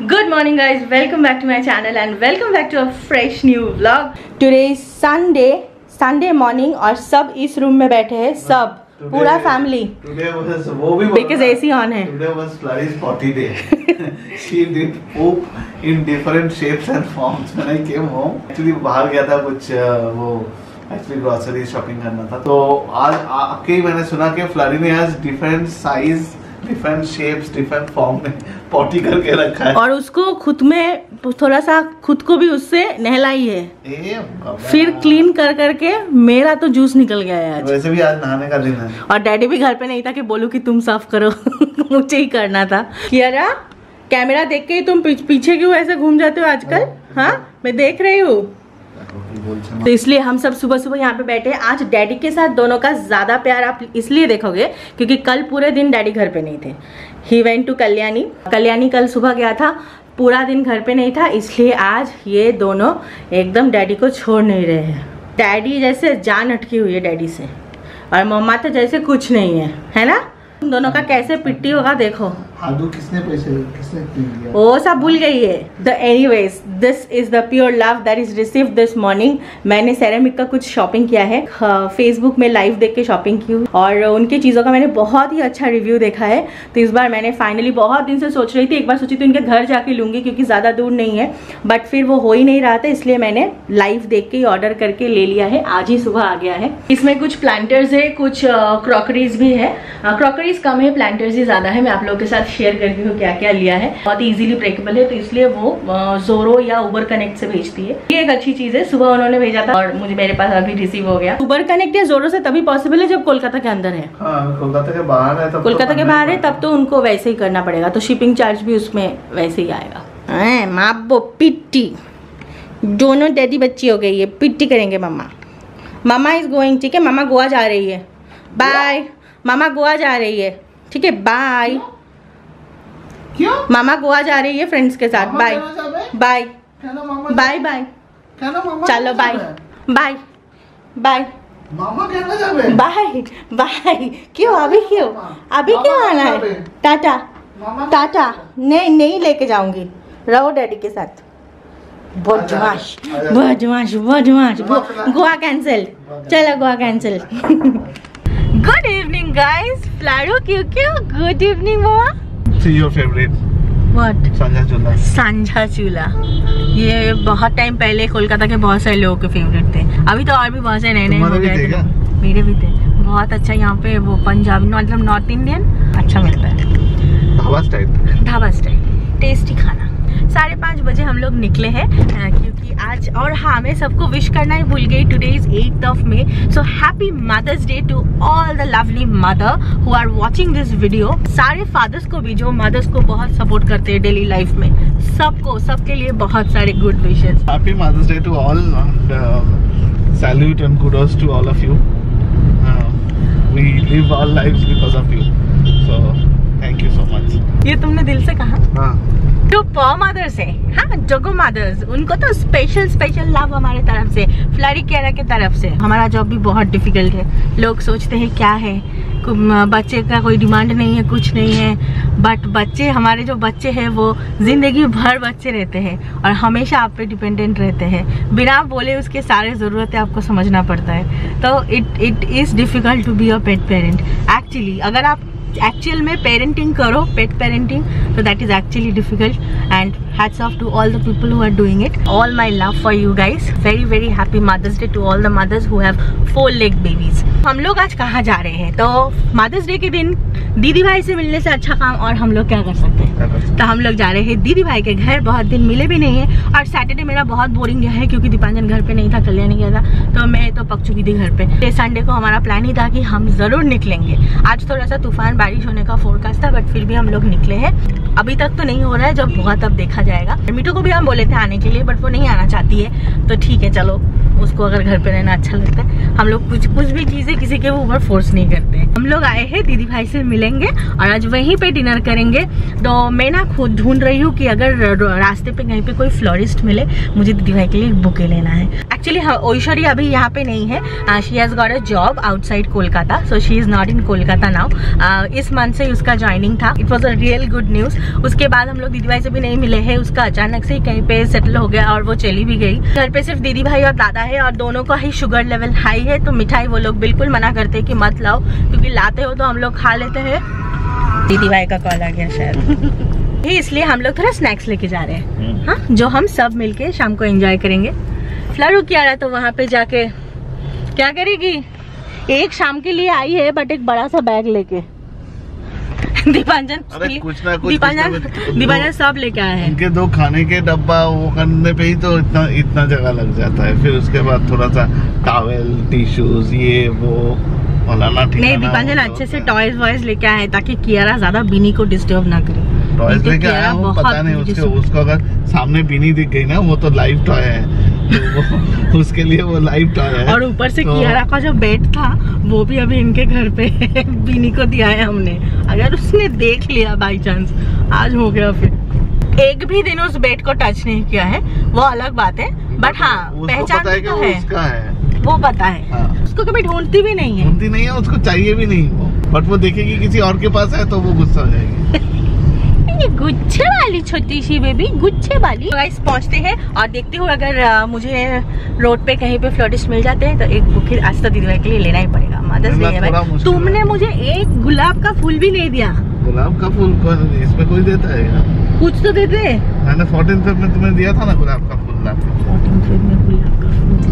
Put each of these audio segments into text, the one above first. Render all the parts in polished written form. Good morning guys, welcome back to my channel and welcome back to a fresh new vlog. Today is Sunday morning और सब इस room में बैठे हैं, सब पूरा फैमिली. वो भी because AC on है. Today was Clarice 40 day. She did poop in different shapes and forms. When I came home, actually बाहर गया था कुछ वो एक्चुअली ग्रोसरी शॉपिंग करना था. तो आज आके ही मैंने सुना कि फ्लरी ने आज different size, different shapes, different form में पॉटी करके रखा है और उसको खुद में थोड़ा सा खुद को भी उससे नहलाई है, फिर क्लीन कर करके मेरा तो जूस निकल गया है आज. वैसे भी आज नहाने का दिन है और डैडी भी घर पे नहीं था कि बोलूं कि तुम साफ करो. मुझे ही करना था. कियारा, कैमरा देख के ही तुम पीछे क्यों ऐसे घूम जाते हो आजकल? हाँ, मैं देख रही हूँ. तो इसलिए हम सब सुबह सुबह यहाँ पे बैठे हैं. आज डैडी के साथ दोनों का ज़्यादा प्यार आप इसलिए देखोगे क्योंकि कल पूरे दिन डैडी घर पे नहीं थे. He went to Kalyani. Kalyani कल सुबह गया था, पूरा दिन घर पे नहीं था, इसलिए आज ये दोनों एकदम डैडी को छोड़ नहीं रहे हैं. डैडी जैसे जान अटकी हुई है डैडी से और मम्मा तो जैसे कुछ नहीं है, है ना? तुम दोनों का कैसे पिट्टी होगा देखो. किसने पैसे, किसने वो सब भूल गई है. The anyways, this is the pure love that is receive this morning. मैंने सेरेमिक का कुछ शॉपिंग किया है, फेसबुक में लाइव देख के शॉपिंग की और उनकी चीज़ों का मैंने बहुत ही अच्छा रिव्यू देखा है. तो इस बार मैंने फाइनली, बहुत दिन से सोच रही थी, एक बार सोची थी उनके घर जाके लूँगी क्योंकि ज़्यादा दूर नहीं है, बट फिर वो हो ही नहीं रहा था, इसलिए मैंने लाइव देख के ऑर्डर करके ले लिया है. आज ही सुबह आ गया है. इसमें कुछ प्लांटर्स है, कुछ क्रॉकरीज भी है. क्रॉकरी कम है, प्लांटर्स ही ज्यादा है. मैं आप लोगों के साथ शेयर करती हूँ क्या क्या लिया है. बहुत इजीली ब्रेकेबल है तो इसलिए वो जोरो या उबर कनेक्ट से भेजती है. ये एक अच्छी चीज है. सुबह उन्होंने भेजा था और मुझे, मेरे पास अभी रिसीव हो गया. उबर कनेक्ट या जोरो से तभी पॉसिबल है जब कोलकाता के अंदर है. हाँ, कोलकाता के बाहर है तब, कोलकाता के बाहर है तब तो उनको वैसे ही करना पड़ेगा, तो शिपिंग चार्ज भी उसमें वैसे ही आएगा. माबो पिट्टी, दोनों डैडी बच्ची हो गई है, पिट्टी करेंगे. Mamma, mama is going. ठीक है, मामा गोवा जा रही है. बाय. मामा गोवा जा रही है. ठीक है, बाय. क्यों? मामा गोवा जा रही है फ्रेंड्स के साथ. Bye bye bye bye. चलो bye bye bye bye bye. क्यों अभी, क्यों अभी, क्यों आना है? टाटा टाटा. नहीं नहीं, लेके जाऊंगी. रहो डैडी के साथ. बदमाश बदमाश बदमाश. गोवा कैंसिल. चलो Goa cancel. Good evening guys. Flaru kyukyu. Good evening mama. See your favorite. What? Sanja Chula. Sanja Chula. ये बहुत टाइम पहले कोलकाता के बहुत सारे लोगों के फेवरेट थे. अभी तो और भी बहुत सारे नए नए हो गए थे. मेरे भी थे. बहुत अच्छा यहाँ पे वो पंजाबी, मतलब नॉर्थ इंडियन अच्छा मिलता है. Dhaba style. Dhaba style tasty खाना. 5:30 बजे हम लोग निकले हैं क्योंकि आज, और हाँ मैं सबको विश करना ही भूल गई. Today is 8th of May. So happy mother's day to all the lovely mother who are watching this video. सारे फादर्स को भी जो मदर्स को बहुत सपोर्ट करते हैं डेली लाइफ में, सबको, सबके लिए बहुत सारे good wishes. Happy mother's day to all. Salute and kudos to all of you. We live our lives because of you. So thank you so much. ये तुमने दिल से कहा. हां, जो पॉ मदर्स है, हाँ जगो मदर्स, उनको तो स्पेशल स्पेशल लव हमारे तरफ से, फ्लरी केरा के तरफ से. हमारा जॉब भी बहुत डिफिकल्ट है. लोग सोचते हैं क्या है, बच्चे का कोई डिमांड नहीं है, कुछ नहीं है, बट बच्चे, हमारे जो बच्चे हैं वो ज़िंदगी भर बच्चे रहते हैं और हमेशा आप पे डिपेंडेंट रहते हैं. बिना बोले उसके सारे ज़रूरतें आपको समझना पड़ता है. तो it is difficult to be a pet parent actually. अगर आप एक्चुअल में पेरेंटिंग करो, पेट पेरेंटिंग, तो that is actually difficult. And hats off to all the people who are doing it. All my love for you guys. Very very happy mother's day to all the mothers who have 4 leg babies. हम लोग आज कहाँ जा रहे हैं? तो mother's day के दिन दीदी भाई से मिलने से अच्छा काम और हम लोग क्या कर सकते हैं? तो हम लोग जा रहे हैं दीदी भाई के घर. बहुत दिन मिले भी नहीं है और सैटरडे मेरा बहुत बोरिंग गया है क्योंकि दीपांजन घर पे नहीं था, कल्याणी गया था, तो मैं तो पक चुकी थी घर पे. संडे को हमारा प्लान ही था कि हम जरूर निकलेंगे. आज थोड़ा सा तूफान, बारिश होने का फोरकास्ट था, बट फिर भी हम लोग निकले हैं. अभी तक तो नहीं हो रहा है, जब होगा तब देखा जाएगा. मीठू को भी हम बोले थे आने के लिए बट वो नहीं आना चाहती है, तो ठीक है चलो, उसको अगर घर पे रहना अच्छा लगता है। हम लोग कुछ भी चीजें किसी के ऊपर फोर्स नहीं करते। हम लोग आए हैं दीदी भाई से मिलेंगे और आज वहीं पे डिनर करेंगे। तो मैं ना खुद ढूंढ रही हूँ कि अगर रास्ते पे कहीं पे कोई फ्लोरिस्ट मिले, मुझे दीदी भाई के लिए बुके लेना है। एक्चुअली ऐश्वर्या अभी यहाँ पे नहीं है, she has got a job outside Kolkata, so she is not in Kolkata now. इस मंथ से उसका ज्वाइनिंग था, it was a real good news. उसके बाद हम लोग दीदी भाई से भी नहीं मिले हैं, उसका अचानक से कहीं पे सेटल हो गया और वो चली भी गई। घर पे सिर्फ दीदी भाई और दादा है और दोनों का ही शुगर लेवल हाई है, तो मिठाई वो लोग बिल्कुल मना करते हैं कि मत लाओ, क्योंकि लाते हो तो हम लोग खा लेते हैं। दीदी भाई का कॉल आ गया शायद इसलिए हम लोग थोड़ा स्नैक्स लेके जा रहे हैं, हाँ, जो हम सब मिलके शाम को एंजॉय करेंगे। फ्लरू क्या रहा तो वहाँ पे जाके क्या करेगी, एक शाम के लिए आई है बट एक बड़ा सा बैग लेके। दीपांजन दीपांजन सब लेके आए हैं। इनके दो खाने के डब्बा वो करने पे ही तो इतना जगह लग जाता है, फिर उसके बाद थोड़ा सा टॉवेल, टिश्यूज, ये वो नहीं। दीपांजन अच्छे से टॉयज वॉयज लेके आए ताकि कियारा ज्यादा बीनी को डिस्टर्ब ना करे। टॉयज लेके आया हूँ, पता नहीं उसको अगर सामने बीनी दिख गई ना, वो तो लाइव टॉय है उसके लिए वो लाइव टॉय है। और ऊपर से कियारा का जो बेड था वो भी अभी इनके घर पे बीनी को दिया है हमने, अगर उसने देख लिया बाई चांस आज हो गया। फिर एक भी दिन उस बेड को टच नहीं किया है, वो अलग बात है, बट हाँ पहचान तो है, वो पता है, हाँ। उसको कभी ढूंढती भी नहीं है, ढूंढती नहीं है, उसको चाहिए भी नहीं वो, बट वो देखेगी किसी और के पास है तो वो गुस्सा हो जाएगी। ये गुच्छे वाली छोटी सी बेबी, गुच्छे वाली। गाइस पहुँचते हैं और देखते हुए अगर मुझे रोड पे कहीं पे फ्लोरिस्ट मिल जाते हैं तो एक बुके आज तो दीदी भाई के लिए लेना ही पड़ेगा। मदर्स डे है भाई, तुमने मुझे एक गुलाब का फूल भी नहीं दिया। गुलाब का फूल इसमें कोई देता है, कुछ तो देते है। मैंने 14 फेब में तुम्हें दिया था ना गुलाब का फूल, 14 फेब में गुलाब का फूल।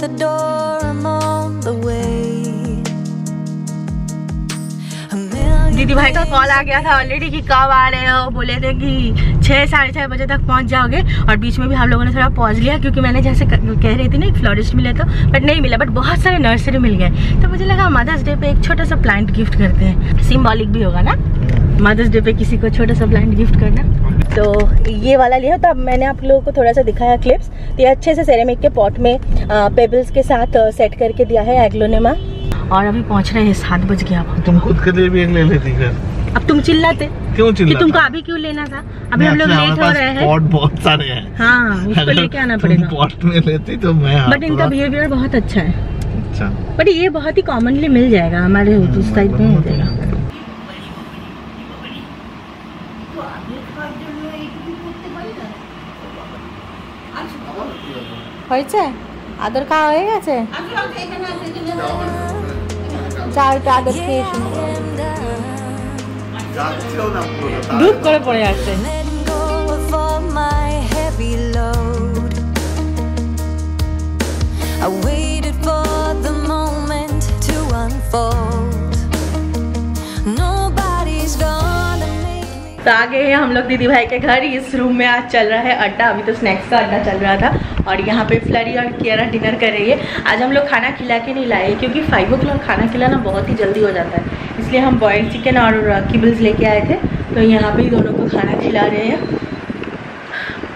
The door, I'm on the way. दीदी भाई का कॉल आ गया था ऑलरेडी कि कब आ रहे हो, बोले थे कि 6 साढ़े 6 बजे तक पहुंच जाओगे। और बीच में भी हम लोगों ने थोड़ा पॉज लिया क्योंकि मैंने जैसे कह रही थी ना, एक फ्लोरिस्ट मिला था बट नहीं मिला, बट बहुत सारे नर्सरी मिल गए। तो मुझे लगा मदर्स डे पे एक छोटा सा प्लांट गिफ्ट करते हैं, सिम्बॉलिक भी होगा ना मदर्स डे पे किसी को छोटा सा प्लांट गिफ्ट करना। तो ये वाला लिया तो अब मैंने आप लोगों को थोड़ा सा दिखाया क्लिप्स। तो ये अच्छे से सेरेमिक के पॉट में पेबल्स के साथ सेट करके दिया है एग्लोनेमा। और अभी पहुंच रहे हैं, 7 बज गया। तुम खुद के लिए भी एक ले लेती है। अब तुम चिल्लाते क्यों चिल्लाते, तुमको अभी क्यों लेना था, अभी हम लोग लेट हो रहे हैं। पॉट बहुत सारे हैं, हाँ, उसको लेके आना पड़ेगा। पॉट में लेती तो मैं, बट इनका बिहेवियर बहुत अच्छा है। अच्छा, बट ये बहुत ही कॉमनली मिल जाएगा हमारे उस साइड में मिल जाएगा। आदर खाওয়া হয়ে গেছে, যাও একটু আদর খেয়ে ডুব করে পড়ে আসছে। तो आ गए हैं हम लोग दीदी भाई के घर। इस रूम में आज चल रहा है अड्डा, अभी तो स्नैक्स का अड्डा चल रहा था और यहाँ पे फ्लरी और कियारा डिनर कर रही है। आज हम लोग खाना खिला के नहीं लाए क्योंकि 5 o'clock खाना खिलाना बहुत ही जल्दी हो जाता है, इसलिए हम बॉइल्ड चिकन और किबल्स लेके आए थे। तो यहाँ पे दोनों को खाना खिला रहे हैं,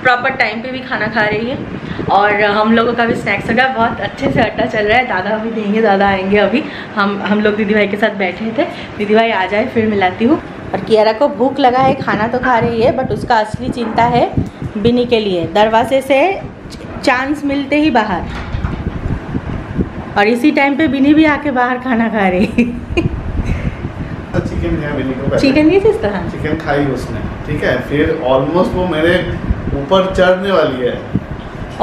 प्रॉपर टाइम पे भी खाना खा रही है और हम लोगों का भी स्नैक्स होगा। बहुत अच्छे से अड्डा चल रहा है, दादा अभी देंगे, दादा आएंगे अभी। हम लोग दीदी भाई के साथ बैठे थे, दीदी भाई आ जाए फिर मिलाती हूँ। और कियारा को भूख लगा है, खाना तो खा रही है बट उसका असली चिंता है बिनी के लिए। दरवाजे से चांस मिलते ही बाहर, और इसी टाइम पे बिनी भी आके बाहर खाना खा रही है। चिकन किस तरह चिकन खाई उसने, ठीक है, फिर ऑलमोस्ट वो मेरे ऊपर चढ़ने वाली है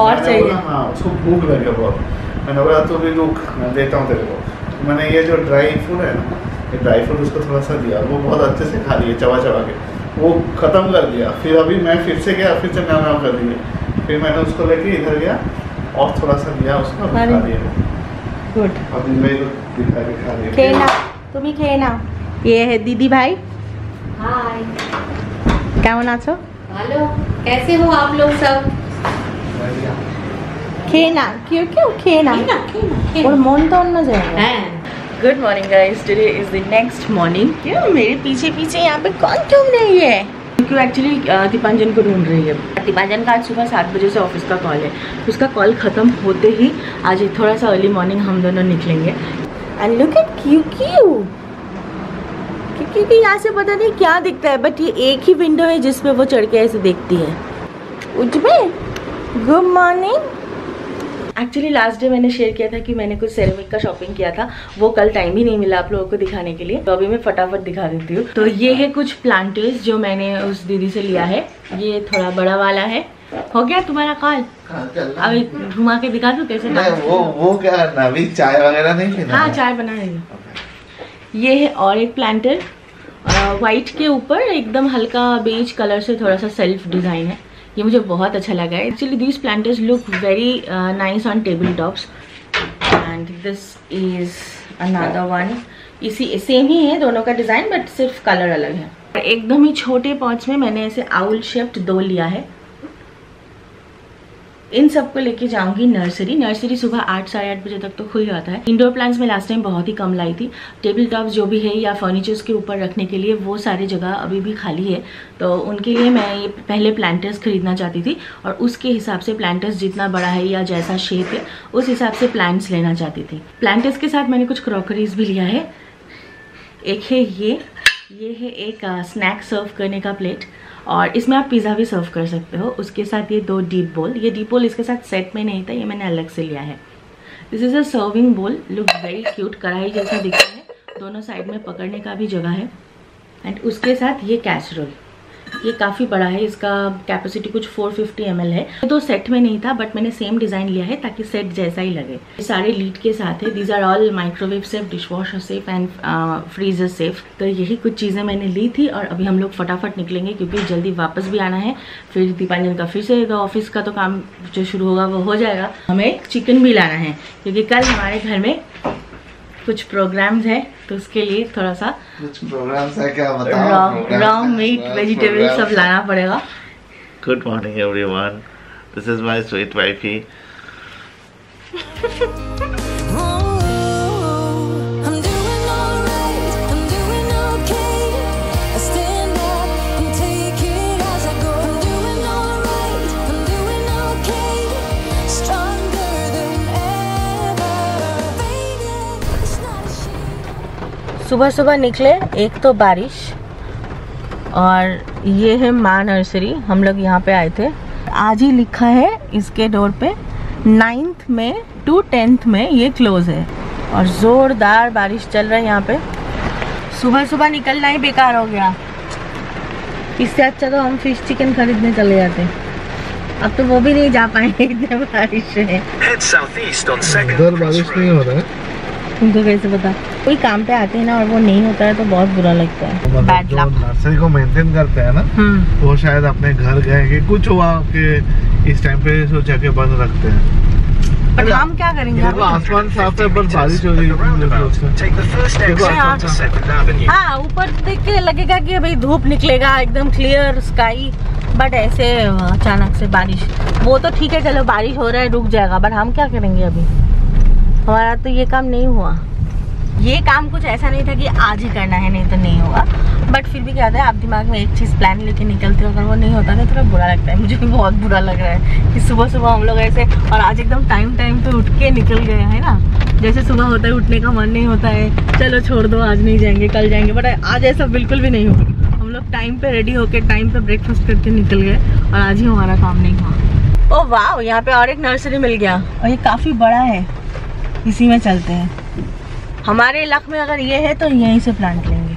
और चाहिए, हाँ, उसको भूख लगे बहुत। मैंने बोला तो भी रुक, मैं देता हूँ तेरे को। मैंने ये जो ड्राई फ्रूट है ना, ये ड्राई फ्रूट उसको थोड़ा सा दिया, वो बहुत अच्छे से खा रही है चबा चबा के, वो ख़त्म कर दिया। फिर अभी मैं फिर से गया, फिर से नाम नाम कर दिए, फिर मैंने उसको लेके इधर गया और थोड़ा सा दिया उसको, खा दिया। गुड, अभी मैं दिखा के खा रही है। खेना तुम ही खेना। ये है दीदी भाई, हाय कैमन आछो, हेलो, कैसे हो आप लोग सब? खेना क्यों क्यों खेना, और मन तो अन्न जाएगा। Good morning guys, today is the next morning. क्यों मेरे पीछे पीछे यहाँ पे कौन घूम रही है? क्यों एक्चुअली दीपांजन को ढूंढ रही है। दीपांजन का आज सुबह 7 बजे से ऑफिस का कॉल है। उसका कॉल ख़त्म होते ही आज थोड़ा सा अर्ली मॉर्निंग हम दोनों निकलेंगे। एंड लुक एट क्योंकि यहाँ से पता नहीं क्या दिखता है, बट ये एक ही विंडो है जिसपे वो चढ़ के ऐसे देखती है। उजबे good morning. Actually last day मैंने शेयर किया था कि मैंने कुछ सेरेमिक का शॉपिंग किया था, वो कल टाइम ही नहीं मिला आप लोगों को दिखाने के लिए, तो अभी मैं फटाफट दिखा देती हूँ। तो ये है कुछ प्लांटर्स जो मैंने उस दीदी से लिया है। ये थोड़ा बड़ा वाला है। हो गया तुम्हारा कॉल? अभी घुमा के दिखा दूँ कैसे? वो क्या अभी चाय वगैरह नहीं? हाँ चाय बना रही। ये है और एक प्लांटर, वाइट के ऊपर एकदम हल्का बेज कलर से थोड़ा सा सेल्फ डिज़ाइन है। ये मुझे बहुत अच्छा लगा है। Actually these planters look very nice on table tops. And this is another one, इसी सेम ही है दोनों का डिज़ाइन, बट सिर्फ कलर अलग है। एकदम ही छोटे पॉट्स में मैंने ऐसे आउल शेप्ड 2 लिया है। इन सबको लेके जाऊंगी नर्सरी। सुबह 8 साढ़े 8 बजे तक तो खुल जाता है। इंडोर प्लांट्स में लास्ट टाइम बहुत ही कम लाई थी। टेबल टॉप जो भी है या फर्नीचर्स के ऊपर रखने के लिए वो सारी जगह अभी भी खाली है, तो उनके लिए मैं ये पहले प्लांटर्स खरीदना चाहती थी और उसके हिसाब से प्लांटर्स जितना बड़ा है या जैसा शेप है उस हिसाब से प्लांट्स लेना चाहती थी। प्लांटर्स के साथ मैंने कुछ क्रॉकरीज भी लिया है। एक है ये है एक स्नैक सर्व करने का प्लेट और इसमें आप पिज़्ज़ा भी सर्व कर सकते हो। उसके साथ ये 2 डीप बोल। ये डीप बोल इसके साथ सेट में नहीं था, ये मैंने अलग से लिया है। This is a serving bowl, look very cute, कढ़ाई जैसा दिखता है। दोनों साइड में पकड़ने का भी जगह है। एंड उसके साथ ये कैसरोल, ये काफ़ी बड़ा है, इसका कैपेसिटी कुछ 450 ml है। तो सेट में नहीं था बट मैंने सेम डिज़ाइन लिया है ताकि सेट जैसा ही लगे। ये सारे लीड के साथ है। These are all microwave safe, dishwasher safe and freezer safe. तो यही कुछ चीज़ें मैंने ली थी और अभी हम लोग फटाफट निकलेंगे क्योंकि जल्दी वापस भी आना है। फिर दीपांजन का फिर से ऑफिस का तो काम जो शुरू होगा वो हो जाएगा। हमें चिकन भी लाना है क्योंकि कल हमारे घर में कुछ प्रोग्राम्स है, तो उसके लिए थोड़ा सा कुछ प्रोग्राम्स है, क्या बताओ, रॉ मीट वेजिटेबल सब लाना पड़ेगा। Good morning everyone, this is my sweet wifey. सुबह सुबह निकले, एक तो बारिश और ये है माँ नर्सरी। हम लोग यहाँ पे आए थे। आज ही लिखा है इसके डोर पे 9th May to 10th May ये क्लोज है और ज़ोरदार बारिश चल रहा है यहाँ पे। सुबह सुबह निकलना ही बेकार हो गया। इससे अच्छा तो हम फिश चिकन खरीदने चले जाते हैं। अब तो वो भी नहीं जा पाएंगे, इतने बारिश है। उधर बारिश नहीं हो रहा है, तुमको कैसे पता? कोई काम पे आते हैं ना और वो नहीं होता है तो बहुत बुरा लगता है। Bad luck. नर्सरी को मेंटेन करते हैं ना, वो शायद अपने घर गए कि कुछ हुआ कि इस टाइम पे सोचा के बंद रखते हैं। पर काम क्या करेंगे? आसमान साफ है पर बारिश हो रही है। हाँ, ऊपर देख के लगेगा कि भाई धूप निकलेगा, एकदम क्लियर स्काई, बट ऐसे अचानक से बारिश। वो तो ठीक है, चलो बारिश हो रहा है रुक जाएगा, बट हम क्या करेंगे? अभी हमारा तो ये काम नहीं हुआ। ये काम कुछ ऐसा नहीं था कि आज ही करना है, नहीं तो नहीं होगा, बट फिर भी क्या था, आप दिमाग में एक चीज़ प्लान लेके निकलते हो, अगर वो नहीं होता ना थोड़ा बुरा लगता है। मुझे भी बहुत बुरा लग रहा है कि सुबह सुबह हम लोग ऐसे, और आज एकदम टाइम पे उठ के निकल गए हैं ना। जैसे सुबह होता है उठने का मन नहीं होता है, चलो छोड़ दो आज नहीं जाएंगे कल जाएंगे, बट आज ऐसा बिल्कुल भी नहीं हुआ। हम लोग टाइम पर रेडी होकर टाइम पर ब्रेकफास्ट करके निकल गए और आज ही हमारा काम नहीं हुआ। ओ वाह, यहाँ पे और एक नर्सरी मिल गया और ये काफ़ी बड़ा है, इसी में चलते हैं। हमारे इलाके में अगर ये है तो यहीं से प्लांट लेंगे,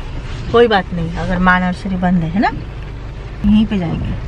कोई बात नहीं। अगर माँ नर्सरी बंद है ना, यहीं पे जाएंगे।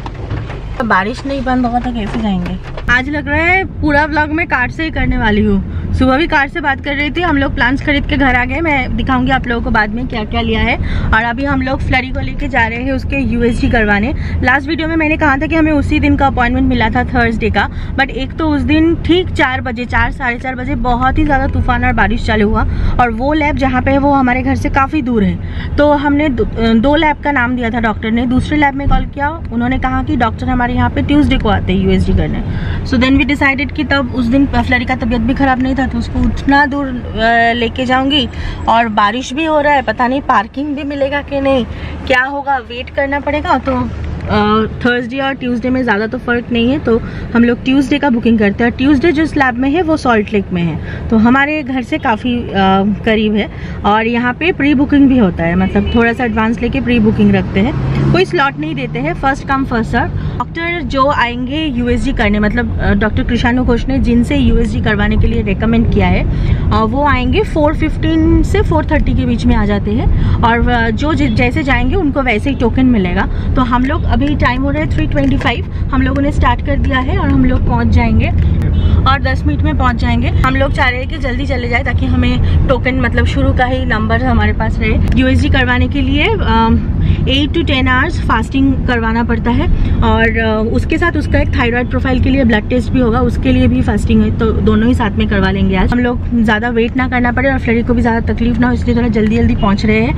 तो बारिश नहीं बंद होगा तो कैसे जाएंगे? आज लग रहा है पूरा व्लॉग मैं कार से ही करने वाली हूँ। सुबह भी कार से बात कर रही थी। हम लोग प्लांट्स खरीद के घर आ गए। मैं दिखाऊंगी आप लोगों को बाद में क्या क्या लिया है। और अभी हम लोग फ्लरी को लेके जा रहे हैं उसके USG करवाने। लास्ट वीडियो में मैंने कहा था कि हमें उसी दिन का अपॉइंटमेंट मिला था, थर्सडे का, बट एक तो उस दिन ठीक 4 बजे 4 साढ़े 4 बजे बहुत ही ज़्यादा तूफान और बारिश चालू हुआ और वो लैब जहाँ पे है वो हमारे घर से काफ़ी दूर है। तो हमने 2 लैब का नाम दिया था डॉक्टर ने। दूसरे लैब में कॉल किया, उन्होंने कहा कि डॉक्टर हमारे यहाँ पर ट्यूज़डे को आते हैं USG करने। सो देन वी डिसाइडेड कि तब उस दिन फ्लरी का तबीयत भी ख़राब नहीं था, था तो उसको उतना दूर लेके जाऊंगी। और बारिश भी हो रहा है, पता नहीं पार्किंग भी मिलेगा कि नहीं, क्या होगा, वेट करना पड़ेगा। तो थर्सडे और ट्यूसडे में ज़्यादा तो फ़र्क नहीं है, तो हम लोग ट्यूसडे का बुकिंग करते हैं। ट्यूसडे जो स्लैब में है वो सॉल्ट लेक में है, तो हमारे घर से काफ़ी करीब है। और यहाँ पे प्री बुकिंग भी होता है, मतलब थोड़ा सा एडवांस लेके प्री बुकिंग रखते हैं, कोई स्लॉट नहीं देते हैं, first come first serve. Doctor जो आएंगे यूएसजी करने, मतलब डॉक्टर कृशानु घोष ने जिनसे यूएसजी करवाने के लिए रेकमेंड किया है, वो आएंगे 4:15 से 4:30 के बीच में आ जाते हैं। और जो जैसे जाएंगे उनको वैसे ही टोकन मिलेगा। तो हम लोग अभी टाइम हो रहा है 3:25, हम लोगों ने स्टार्ट कर दिया है और हम लोग पहुंच जाएंगे और 10 मिनट में पहुंच जाएंगे। हम लोग चाह रहे हैं कि जल्दी चले जाए ताकि हमें टोकन, मतलब शुरू का ही नंबर हमारे पास रहे। यूएसजी करवाने के लिए 8 to 10 आवर्स फास्टिंग करवाना पड़ता है और उसके साथ उसका एक थायराइड प्रोफाइल के लिए ब्लड टेस्ट भी होगा, उसके लिए भी फास्टिंग है, तो दोनों ही साथ में करवा लेंगे। आज हम लोग ज़्यादा वेट ना करना पड़े और फ्लरी को भी ज़्यादा तकलीफ ना हो, इसलिए थोड़ा जल्दी जल्दी पहुँच रहे हैं।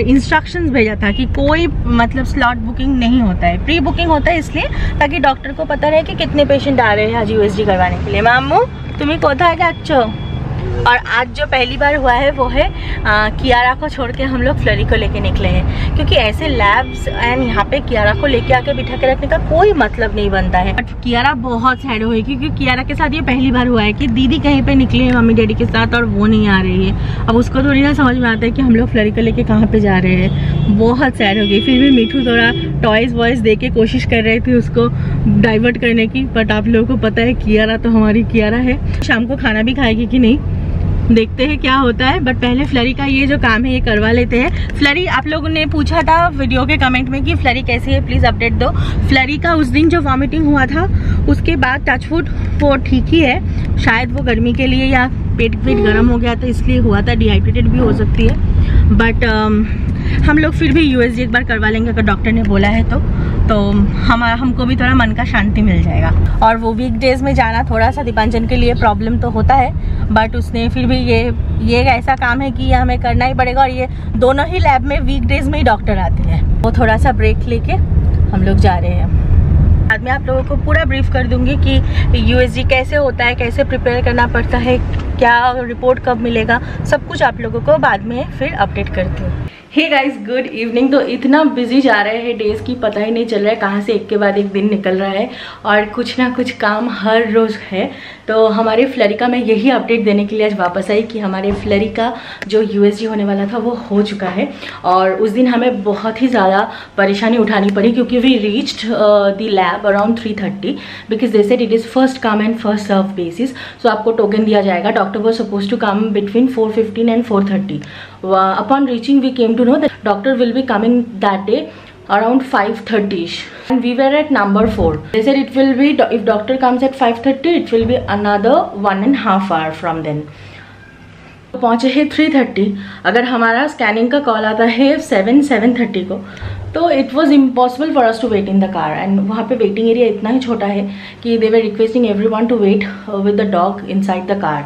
इंस्ट्रक्शंस भेजा था कि कोई मतलब स्लॉट बुकिंग नहीं होता है, प्री बुकिंग होता है, इसलिए ताकि डॉक्टर को पता रहे कि कितने पेशेंट आ रहे हैं आज यूएसजी करवाने के लिए। मामू तुम्हें कोथा क्या अच्छो। और आज जो पहली बार हुआ है वो है कियारा को छोड़ के हम लोग फ्लरी को लेके निकले हैं, क्योंकि ऐसे लैब्स एंड यहाँ पे कियारा को लेके आके बिठा के रखने का कोई मतलब नहीं बनता है। बट कियारा बहुत सैड हुई क्योंकि कियारा के साथ ये पहली बार हुआ है कि दीदी कहीं पे निकले हैं मम्मी डैडी के साथ और वो नहीं आ रही है। अब उसको थोड़ी ना समझ में आता है कि हम लोग फ्लरी को लेके कहाँ पे जा रहे हैं। बहुत सैड हो गई। फिर भी मीठू थोड़ा टॉयज़ वॉयज़ दे के कोशिश कर रही थी उसको डाइवर्ट करने की, बट आप लोगों को पता है कियारा तो हमारी कियारा है। शाम को खाना भी खाएगी कि नहीं, देखते हैं क्या होता है। बट पहले फ्लरी का ये जो काम है ये करवा लेते हैं। फ्लरी, आप लोगों ने पूछा था वीडियो के कमेंट में कि फ्लरी कैसी है, प्लीज़ अपडेट दो। फ्लरी का उस दिन जो वॉमिटिंग हुआ था उसके बाद टचवुड वो ठीक ही है, शायद वो गर्मी के लिए या पेट गर्म हो गया था इसलिए हुआ था, डिहाइड्रेटेड भी हो सकती है। बट हम लोग फिर भी यूएसजी एक बार करवा लेंगे अगर डॉक्टर ने बोला है तो हमारा हमको भी थोड़ा मन का शांति मिल जाएगा। और वो वीकडेज़ में जाना थोड़ा सा दीपांजन के लिए प्रॉब्लम तो होता है, बट उसने फिर भी ये ऐसा काम है कि ये हमें करना ही पड़ेगा। और ये दोनों ही लैब में वीकडेज़ में ही डॉक्टर आते हैं। वो थोड़ा सा ब्रेक लेके हम लोग जा रहे हैं। बाद में आप लोगों को पूरा ब्रीफ कर दूंगी कि यूएसजी कैसे होता है, कैसे प्रिपेयर करना पड़ता है, क्या रिपोर्ट कब मिलेगा, सब कुछ आप लोगों को बाद में फिर अपडेट करती हूँ। Hey guys, good evening. तो इतना बिजी जा रहे हैं डेज की पता ही नहीं चल रहा है, कहाँ से एक के बाद एक दिन निकल रहा है और कुछ ना कुछ काम हर रोज़ है। तो हमारे फ्लरी का, मैं यही अपडेट देने के लिए आज वापस आई कि हमारे फ्लरी का जो यूएसजी होने वाला था वो हो चुका है। और उस दिन हमें बहुत ही ज़्यादा परेशानी उठानी पड़ी क्योंकि we reached the lab around 3:30 because they said it is first come and first serve basis. So आपको टोकन दिया जाएगा। Doctor was suppose to come between 4:15 and 4:30। Upon reaching we came to know that doctor will be coming that day around 5:30ish and we were at number 4. They said it will be, if doctor comes at 5:30 it will be another 1.5 hour from then. तो पहुँचे हैं 3:30. अगर हमारा scanning का call आता है 7:30 को, तो it was impossible for us to wait in the car. And वहाँ पे वेटिंग एरिया इतना ही छोटा है कि they were requesting everyone to wait with the dog inside the car.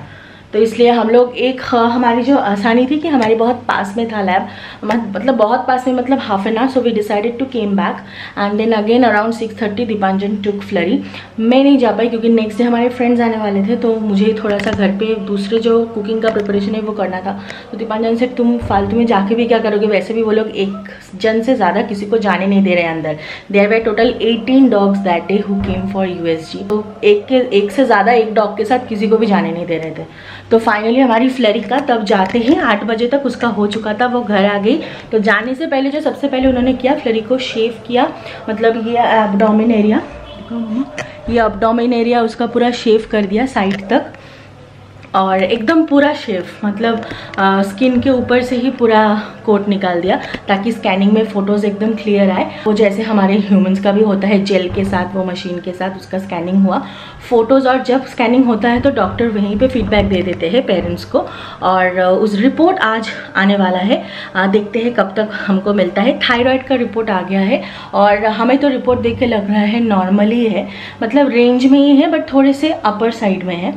तो इसलिए हम लोग हमारी जो आसानी थी कि हमारी बहुत पास में था लैब, मतलब बहुत पास में, मतलब half an hour. So we decided to came back and then again around 6:30 Dipanjan took Flurry. मैं नहीं जा पाई क्योंकि नेक्स्ट डे हमारे फ्रेंड्स आने वाले थे, तो मुझे थोड़ा सा घर पे दूसरे जो कुकिंग का प्रिपरेशन है वो करना था। तो दीपांजन से तुम फालतू में जाके भी क्या करोगे, वैसे भी वो लोग एक जन से ज़्यादा किसी को जाने नहीं दे रहे अंदर। There were total 18 dogs that day who came for USG. तो एक से ज़्यादा एक डॉग के साथ किसी को भी जाने नहीं दे रहे थे। तो फाइनली हमारी फ्लरी का तब जाते ही 8 बजे तक उसका हो चुका था, वो घर आ गई। तो जाने से पहले जो सबसे पहले उन्होंने किया, फ्लरी को शेव किया, मतलब ये एब्डोमेन एरिया, उसका पूरा शेव कर दिया साइड तक। और एकदम पूरा शेव, मतलब स्किन के ऊपर से ही पूरा कोट निकाल दिया ताकि स्कैनिंग में फ़ोटोज़ एकदम क्लियर आए। वो जैसे हमारे ह्यूमंस का भी होता है जेल के साथ, वो मशीन के साथ उसका स्कैनिंग हुआ, फ़ोटोज़। और जब स्कैनिंग होता है तो डॉक्टर वहीं पे फीडबैक दे देते हैं पेरेंट्स को। और उस रिपोर्ट आज आने वाला है, देखते हैं कब तक हमको मिलता है। थायराइड का रिपोर्ट आ गया है और हमें तो रिपोर्ट देख के लग रहा है नॉर्मली है, मतलब रेंज में ही है, बट थोड़े से अपर साइड में है।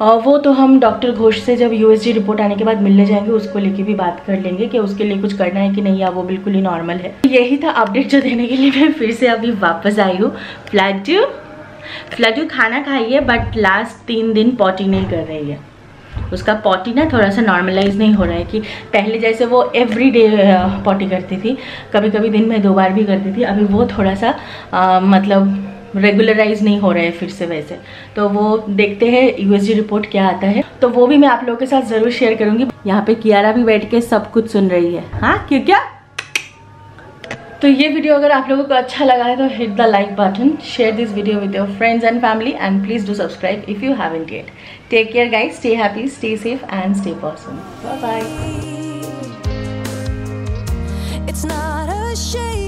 वो तो हम डॉक्टर घोष से जब यूएसजी रिपोर्ट आने के बाद मिलने जाएंगे उसको लेके भी बात कर लेंगे कि उसके लिए कुछ करना है कि नहीं, या वो बिल्कुल ही नॉर्मल है। यही था अपडेट जो देने के लिए मैं फिर से अभी वापस आई हूँ। फ्लडू खाना खाई है बट लास्ट 3 दिन पॉटी नहीं कर रही है। उसका पॉटी ना थोड़ा सा नॉर्मलाइज नहीं हो रहा है कि पहले जैसे वो एवरी डे पॉटी करती थी, कभी कभी दिन में 2 बार भी करती थी, अभी वो थोड़ा सा मतलब रेगुलराइज नहीं हो रहा है फिर से वैसे। तो वो देखते हैं यूएसजी रिपोर्ट क्या आता है, तो वो भी मैं आप लोगों के साथ ज़रूर शेयर करूँगी। यहाँ पे कियारा भी बैठ के सब कुछ सुन रही है, हाँ क्यों क्या। तो ये वीडियो अगर आप लोगों को अच्छा लगा है तो hit the like button, share this video with your friends and family and please do subscribe if you haven't yet. Take care guys, stay happy, stay safe and stay pawsome. Bye bye.